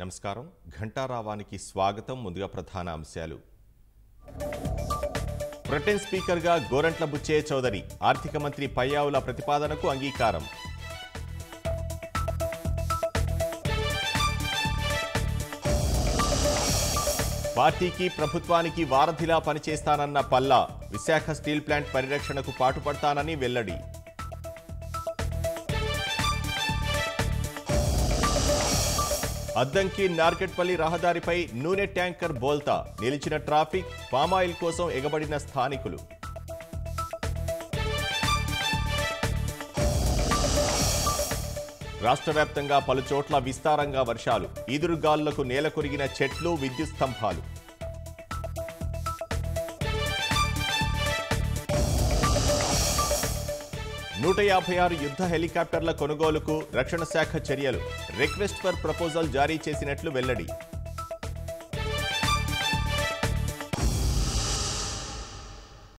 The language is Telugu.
నమస్కారం. ఘంటారావానికి స్వాగతం. ముందుగా ప్రధాన అంశాలు. బ్రిటన్ స్పీకర్గా గోరంట్ల బుచ్చయ్య చౌదరి, ఆర్థిక మంత్రి పయ్యావుల ప్రతిపాదనకు అంగీకారం. పార్టీకి ప్రభుత్వానికి వారధిలా పనిచేస్తానన్న పల్లా, విశాఖ స్టీల్ ప్లాంట్ పరిరక్షణకు పాటుపడతానని వెల్లడి. అద్దంకి నార్కెట్పల్లి రహదారిపై నూనె ట్యాంకర్ బోల్తా, నిలిచిన ట్రాఫిక్, పామాయిల్ కోసం ఎగబడిన స్థానికులు. రాష్ట్ర వ్యాప్తంగా పలుచోట్ల విస్తారంగా వర్షాలు, ఈదురుగాలులకు నేల కొరిగిన చెట్లు, విద్యుత్ స్తంభాలు. నూట 156 యుద్ధ హెలికాప్టర్ల కొనుగోలుకు రక్షణ శాఖ చర్యలు, రిక్వెస్ట్ ఫర్ ప్రపోజల్ జారీ చేసినట్లు వెల్లడి.